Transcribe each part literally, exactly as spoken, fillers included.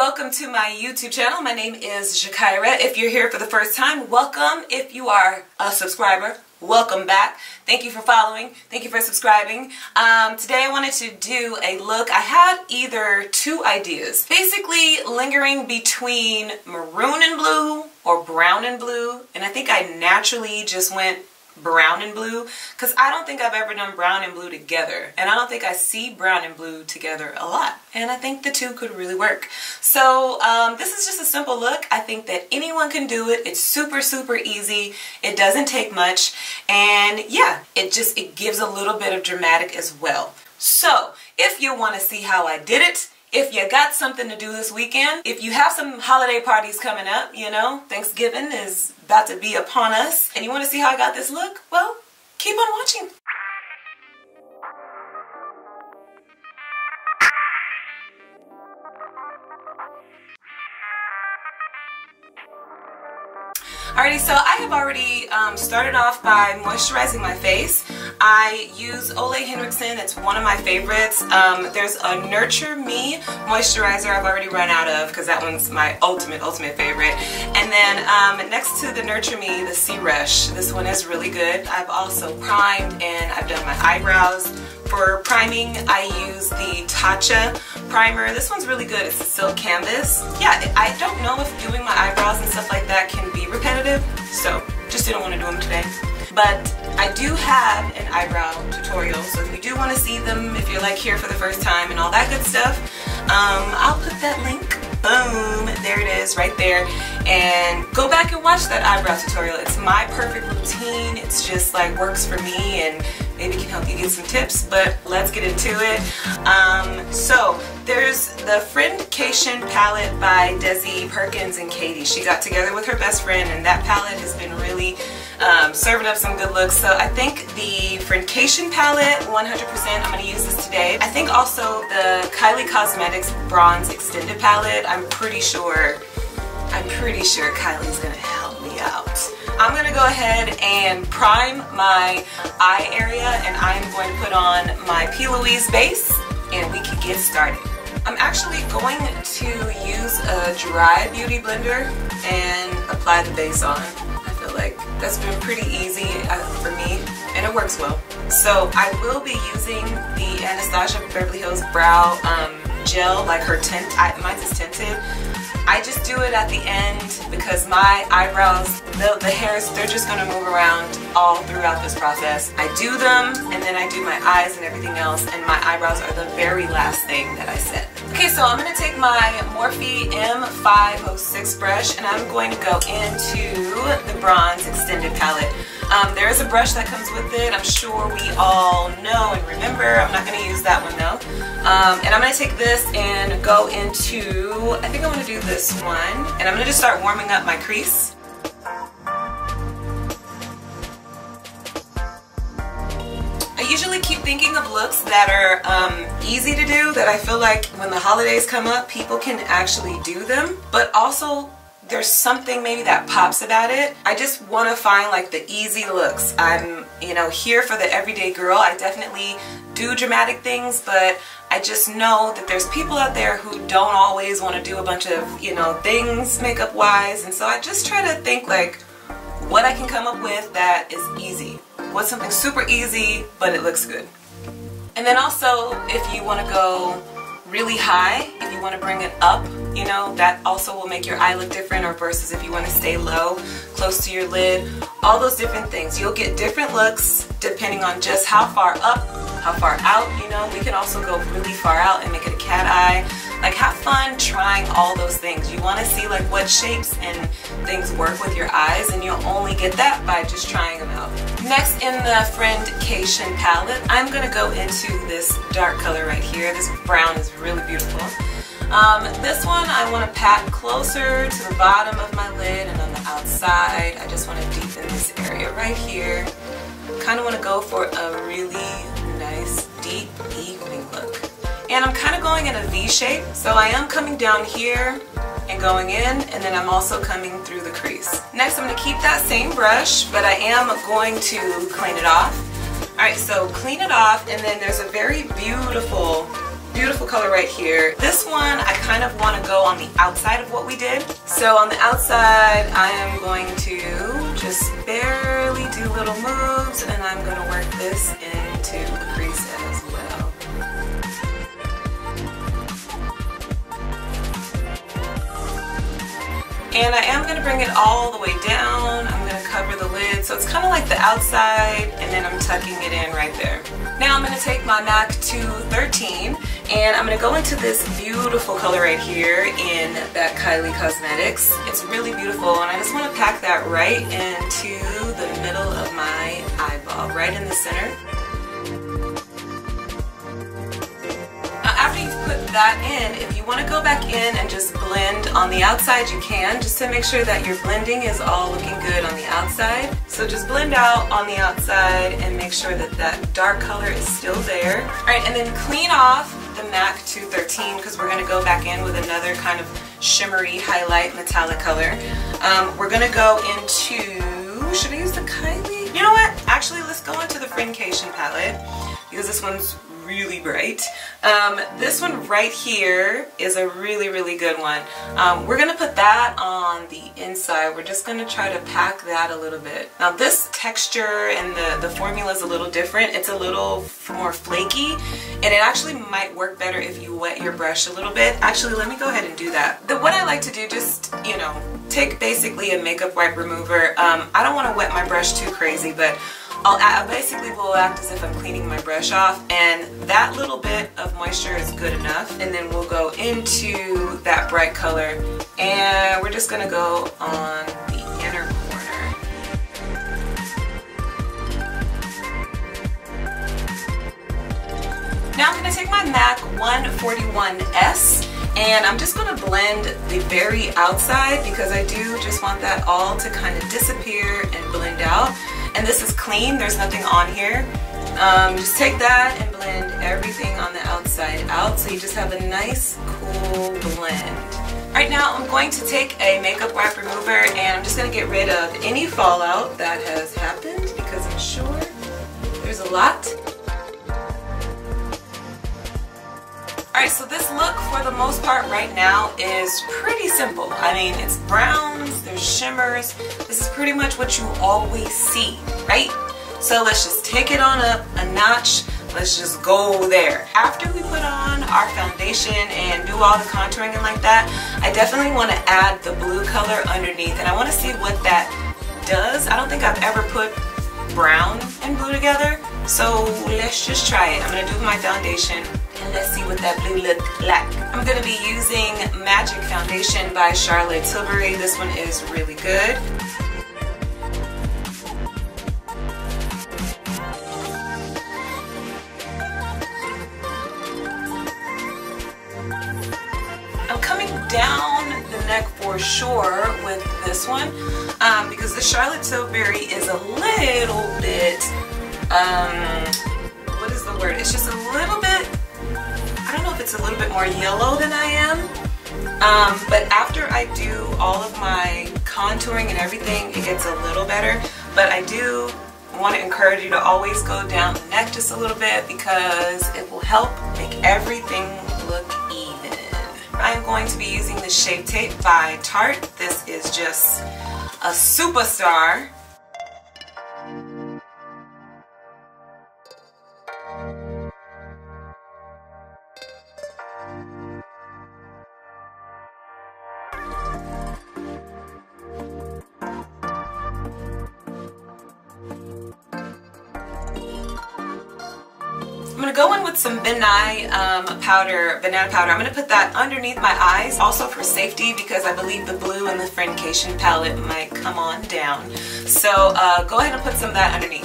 welcome to my YouTube channel. My name is Zshakira. If you're here for the first time, welcome. If you are a subscriber, welcome back. Thank you for following. Thank you for subscribing. Um, today I wanted to do a look. I had either two ideas, basically lingering between maroon and blue or brown and blue, and I think I naturally just went brown and blue because I don't think I've ever done brown and blue together, and I don't think I see brown and blue together a lot, and I think the two could really work. So um, this is just a simple look. I think that anyone can do it. It's super super easy. It doesn't take much, and yeah, it just it gives a little bit of dramatic as well. So if you want to see how I did it, if you got something to do this weekend, if you have some holiday parties coming up, you know, Thanksgiving is about to be upon us, and you want to see how I got this look, well, keep on watching. Alrighty, so I have already um, started off by moisturizing my face. I use Ole Henriksen, it's one of my favorites. Um, there's a Nurture Me moisturizer I've already run out of because that one's my ultimate, ultimate favorite. And then um, next to the Nurture Me, the C-Rush. This one is really good. I've also primed and I've done my eyebrows. For priming, I use the Tatcha primer. This one's really good. It's a Silk Canvas. Yeah, I don't know if doing my eyebrows and stuff like that can be repetitive, so just didn't want to do them today. But I do have an eyebrow tutorial, so if you do want to see them, if you're like here for the first time and all that good stuff, um, I'll put that link. Boom, there it is right there, and go back and watch that eyebrow tutorial. It's my perfect routine. It's just like works for me, and maybe can help you get some tips, but let's get into it. Um, so there's the Friendcation palette by Desi Perkins and Katy. She got together with her best friend, and that palette has been really um, serving up some good looks. So I think the Friendcation palette, one hundred percent, I'm going to use this today. I think also the Kylie Cosmetics Bronze Extended Palette. I'm pretty sure, I'm pretty sure Kylie's going to help me out. I'm going to go ahead and prime my eye area, and I'm going to put on my P. Louise base, and we can get started. I'm actually going to use a dry beauty blender and apply the base on. I feel like that's been pretty easy for me, and it works well. So I will be using the Anastasia Beverly Hills Brow um, Gel, like her tint, I, mine is tinted. I just do it at the end because my eyebrows, the, the hairs, they're just going to move around all throughout this process. I do them, and then I do my eyes and everything else, and my eyebrows are the very last thing that I set. Okay, so I'm going to take my Morphe M five oh six brush, and I'm going to go into the Bronze Extended Palette. Um, there is a brush that comes with it. I'm sure we all know and remember. I'm not going to use that one though. Um, and I'm going to take this and go into, I think I'm going to do this one. And I'm going to just start warming up my crease. I usually keep thinking of looks that are um, easy to do, that I feel like when the holidays come up, people can actually do them. But also, there's something maybe that pops about it. I just want to find like the easy looks. I'm, you know, here for the everyday girl. I definitely do dramatic things, but I just know that there's people out there who don't always want to do a bunch of, you know, things makeup wise, and so I just try to think like what I can come up with that is easy. What's something super easy but it looks good? And then also, if you want to go really high, if you want to bring it up, you know, that also will make your eye look different, or versus if you want to stay low, close to your lid, all those different things. You'll get different looks depending on just how far up, how far out, you know. We can also go really far out and make it a cat eye. Like, have fun trying all those things. You want to see like what shapes and things work with your eyes, and you'll only get that by just trying them out. Next in the Friendcation palette, I'm going to go into this dark color right here. This brown is really beautiful. Um, this one I want to pat closer to the bottom of my lid and on the outside. I just want to deepen this area right here. Kind of want to go for a really nice, deep evening look. And I'm kind of going in a V shape, so I am coming down here and going in, and then I'm also coming through the crease. Next, I'm going to keep that same brush, but I am going to clean it off. Alright, so clean it off, and then there's a very beautiful Beautiful color right here. This one I kind of want to go on the outside of what we did. So on the outside I am going to just barely do little moves, and I'm going to work this into the crease as well. And I am going to bring it all the way down. I'm going to cover the lid. So it's kind of like the outside, and then I'm tucking it in right there. Now I'm going to take my MAC two thirteen, and I'm going to go into this beautiful color right here in that Kylie Cosmetics. It's really beautiful, and I just want to pack that right into the middle of my eyeball, right in the center. After you've put that in, if you want to go back in and just blend on the outside, you can, just to make sure that your blending is all looking good on the outside. So just blend out on the outside and make sure that that dark color is still there. Alright, and then clean off the MAC two thirteen, because we're going to go back in with another kind of shimmery highlight metallic color. Um, we're going to go into, should I use the Kylie? You know what? Actually, let's go into the Friendcation palette, because this one's really bright. Um, this one right here is a really, really good one. Um, we're going to put that on the inside. We're just going to try to pack that a little bit. Now this texture and the, the formula is a little different. It's a little more flaky, and it actually might work better if you wet your brush a little bit. Actually, let me go ahead and do that. The, what I like to do, just, you know, take basically a makeup wipe remover. Um, I don't want to wet my brush too crazy, but I'll, I basically will act as if I'm cleaning my brush off, and that little bit of moisture is good enough. And then we'll go into that bright color, and we're just going to go on the inner corner. Now I'm going to take my MAC one forty-one S, and I'm just going to blend the very outside, because I do just want that all to kind of disappear and blend out. And this is clean, there's nothing on here. Um, just take that and blend everything on the outside out, so you just have a nice, cool blend. Alright, now I'm going to take a makeup wipe remover, and I'm just going to get rid of any fallout that has happened, because I'm sure there's a lot. Alright, so this look for the most part right now is pretty simple. I mean, it's browns, there's shimmers, this is pretty much what you always see, right? So let's just take it on up a notch, let's just go there. After we put on our foundation and do all the contouring and like that, I definitely want to add the blue color underneath, and I want to see what that does. I don't think I've ever put brown and blue together, so let's just try it. I'm going to do my foundation. And let's see what that blue look like. I'm going to be using Magic Foundation by Charlotte Tilbury. This one is really good. I'm coming down the neck for sure with this one, um, because the Charlotte Tilbury is a little bit, um, what is the word? It's just a little bit, I don't know if it's a little bit more yellow than I am, um, but after I do all of my contouring and everything, it gets a little better. But I do want to encourage you to always go down the neck just a little bit, because it will help make everything look even. I'm going to be using the Shape Tape by Tarte. This is just a superstar. I'm going to go in with some banana um, powder, banana powder. I'm going to put that underneath my eyes, also for safety, because I believe the blue and the Friendcation palette might come on down. So uh, go ahead and put some of that underneath.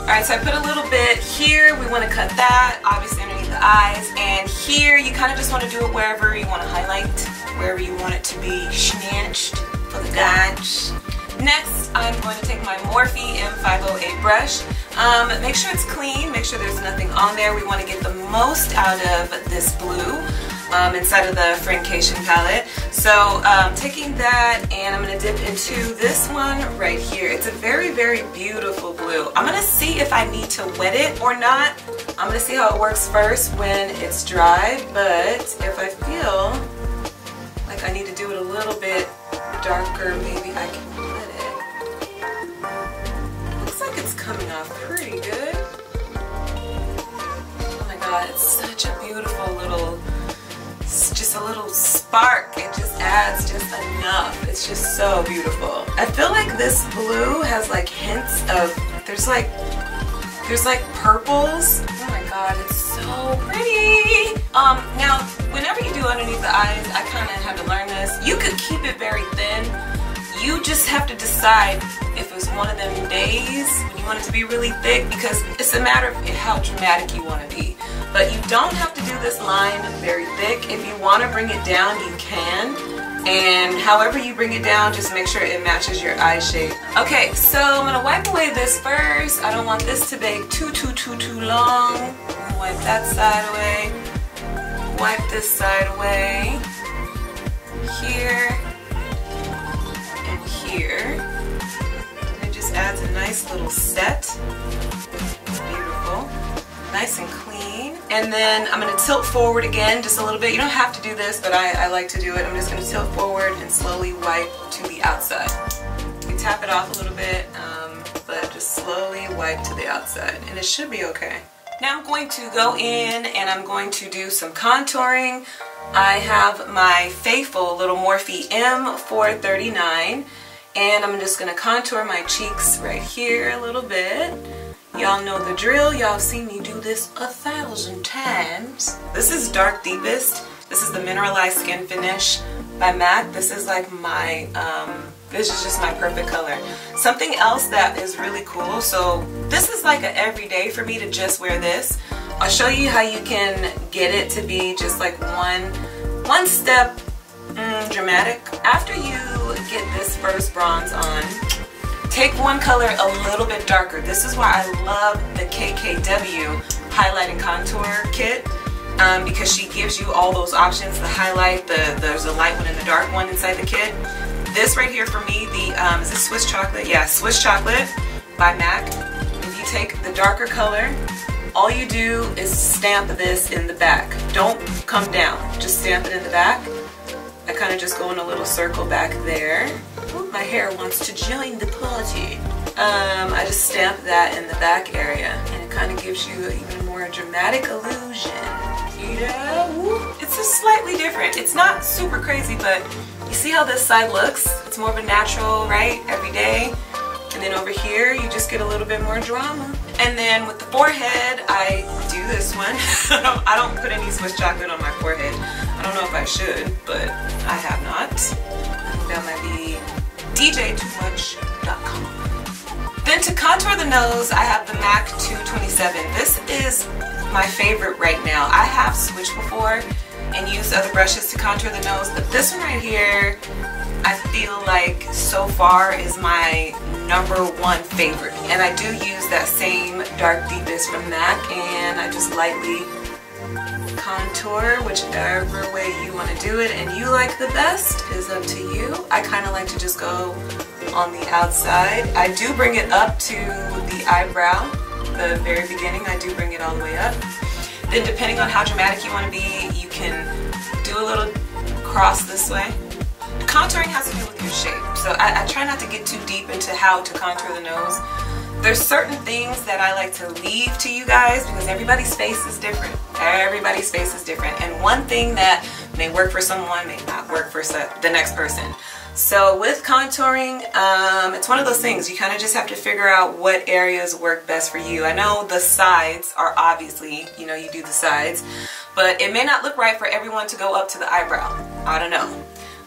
Alright, so I put a little bit here. We want to cut that, obviously, underneath the eyes. And here, you kind of just want to do it wherever you want to highlight, wherever you want it to be snatched for the guys. Next, I'm going to take my Morphe M five oh eight brush. Um, make sure it's clean, make sure there's nothing on there. We want to get the most out of this blue. um, inside of the Friendcation palette. So um, taking that, and I'm going to dip into this one right here. It's a very, very beautiful blue. I'm going to see if I need to wet it or not. I'm going to see how it works first when it's dry, but if I feel like I need to do it a little bit darker, maybe I can wet it. Looks like it's coming off pretty good. Oh my god, it's such a beautiful little, it's just a little spark. It just adds just enough. It's just so beautiful. I feel like this blue has like hints of, there's like, there's like purples. Oh my god, it's so pretty. Um, now, whenever you do underneath the eyes, I kind of had to learn this. You could keep it very thin. You just have to decide if it's one of them days when you want it to be really thick, because it's a matter of how dramatic you want to be. But you don't have to do this line very thick. If you want to bring it down, you can. And however you bring it down, just make sure it matches your eye shape. Okay, so I'm going to wipe away this first. I don't want this to bake too, too, too, too long. I'm going to wipe that side away. Wipe this side away. Here. And here. And it just adds a nice little set. It's beautiful. Nice and clean. And then I'm going to tilt forward again just a little bit. You don't have to do this, but I, I like to do it. I'm just going to tilt forward and slowly wipe to the outside. You tap it off a little bit, um, but just slowly wipe to the outside, and it should be okay. Now I'm going to go in and I'm going to do some contouring. I have my faithful little Morphe M four thirty-nine, and I'm just going to contour my cheeks right here a little bit. Y'all know the drill. Y'all have seen me do this a thousand times. This is Dark Deepest. This is the Mineralized Skin Finish by MAC. This is like my, um, this is just my perfect color. Something else that is really cool, so this is like an everyday for me to just wear this. I'll show you how you can get it to be just like one, one step mm, dramatic. After you get this first bronze on, take one color a little bit darker. This is why I love the K K W highlight and contour kit, um, because she gives you all those options, the highlight, the there's a light one and the dark one inside the kit. This right here for me, the um, is this Swiss Chocolate? Yeah, Swiss Chocolate by MAC. If you take the darker color, all you do is stamp this in the back. Don't come down, just stamp it in the back. I kind of just go in a little circle back there. Ooh, my hair wants to join the party. Um, I just stamp that in the back area, and it kind of gives you an even more dramatic illusion. You know, ooh, it's just slightly different. It's not super crazy, but you see how this side looks? It's more of a natural, right? Every day. And then over here, you just get a little bit more drama. And then with the forehead, I do this one. I, don't, I don't put any Swiss chocolate on my forehead. I don't know if I should, but I have not. I think that might be D J too much dot com. Then to contour the nose, I have the MAC two twenty-seven. This is my favorite right now. I have switched before and used other brushes to contour the nose, but this one right here, I feel like so far is my number one favorite. And I do use that same Dark Deepest from MAC, and I just lightly contour whichever way you want to do it and you like the best is up to you. I kind of like to just go on the outside. I do bring it up to the eyebrow, the very beginning. I do bring it all the way up. Then depending on how dramatic you want to be, you can do a little cross this way. Contouring has to do with your shape, so I, I try not to get too deep into how to contour the nose. There's certain things that I like to leave to you guys because everybody's face is different. Everybody's face is different, and one thing that may work for someone may not work for the next person. So with contouring, um, it's one of those things. You kind of just have to figure out what areas work best for you. I know the sides are obviously, you know, you do the sides, but it may not look right for everyone to go up to the eyebrow. I don't know.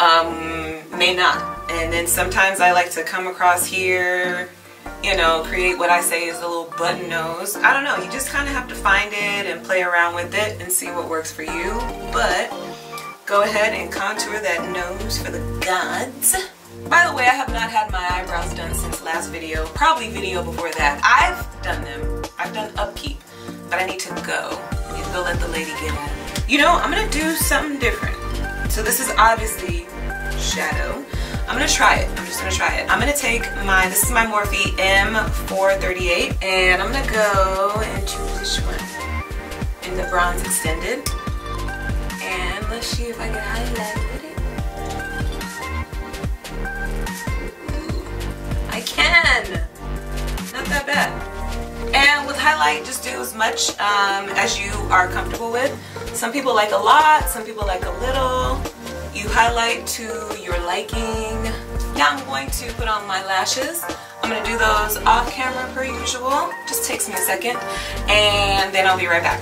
Um, may not. And then sometimes I like to come across here, you know, create what I say is a little button nose. I don't know, you just kind of have to find it and play around with it and see what works for you. But go ahead and contour that nose for the gods. By the way, I have not had my eyebrows done since last video, probably video before that. I've done them, I've done a peep, but I need to go You go let the lady get at it. You know, I'm gonna do something different. So this is obviously shadow. I'm gonna try it. I'm just gonna try it. I'm gonna take my, this is my Morphe M four thirty-eight, and I'm gonna go and choose this one in the Bronze Extended. And let's see if I can highlight with it. Ooh, I can! Not that bad. And with highlight, just do as much um, as you are comfortable with. Some people like a lot, some people like a little. You highlight to your liking. Now I'm going to put on my lashes. I'm going to do those off camera per usual. Just takes me a second. And then I'll be right back.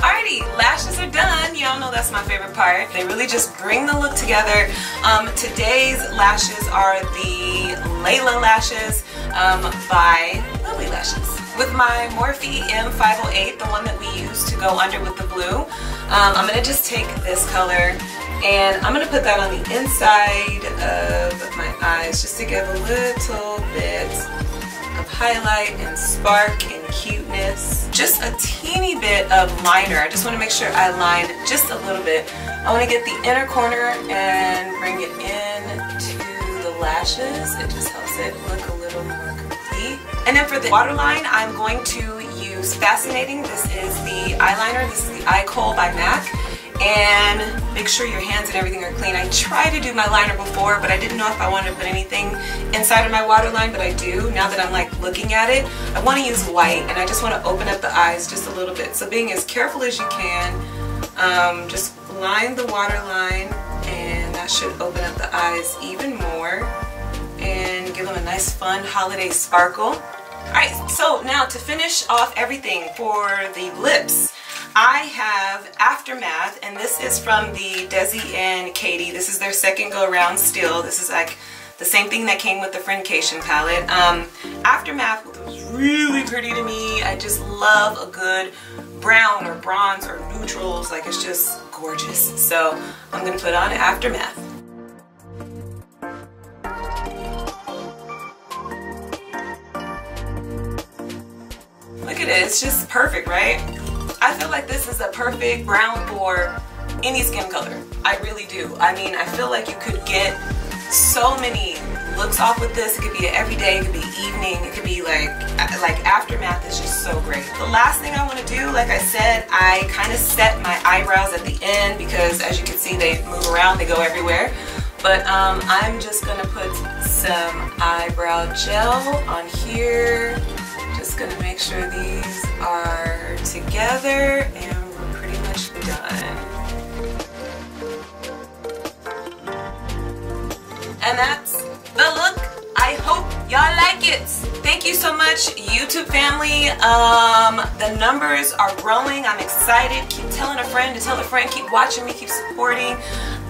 Alrighty, lashes are done. Y'all know that's my favorite part. They really just bring the look together. Um, today's lashes are the Layla Lashes um, by Lily Lashes. With my Morphe M five oh eight, the one that we used to go under with the blue, um, I'm going to just take this color and I'm going to put that on the inside of my eyes just to give a little bit of highlight and spark and cuteness. Just a teeny bit of liner. I just want to make sure I line just a little bit. I want to get the inner corner and bring it in to the lashes. It just helps it look a little more complete. And then for the waterline, I'm going to use Fascinating. This is the eyeliner. This is the Eye Coal by MAC. And make sure your hands and everything are clean. I tried to do my liner before, but I didn't know if I wanted to put anything inside of my waterline, but I do. Now that I'm like looking at it, I want to use white, and I just want to open up the eyes just a little bit. So being as careful as you can, um, just line the waterline, and that should open up the eyes even more and give them a nice fun holiday sparkle. Alright, so now to finish off everything for the lips, I have Aftermath, and this is from the Desi and Katy. This is their second go around still. This is like the same thing that came with the Friendcation palette. Um, Aftermath was really pretty to me. I just love a good brown or bronze or neutrals. Like, it's just gorgeous. So I'm going to put on Aftermath. Look at it. It's just perfect, right? I feel like this is a perfect brown for any skin color. I really do. I mean, I feel like you could get so many looks off with this. It could be an everyday, it could be evening, it could be like, like Aftermath is just so great. The last thing I want to do, like I said, I kind of set my eyebrows at the end because as you can see, they move around, they go everywhere. But um, I'm just going to put some eyebrow gel on here. Just going to make sure these are together and we're pretty much done. And that's the look. I hope y'all like it. Thank you so much, YouTube family. Um, the numbers are growing. I'm excited. Keep telling a friend to tell a friend. Keep watching me. Keep supporting.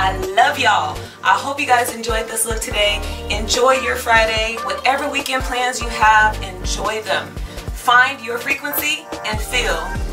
I love y'all. I hope you guys enjoyed this look today. Enjoy your Friday. Whatever weekend plans you have, enjoy them. Find your frequency and feel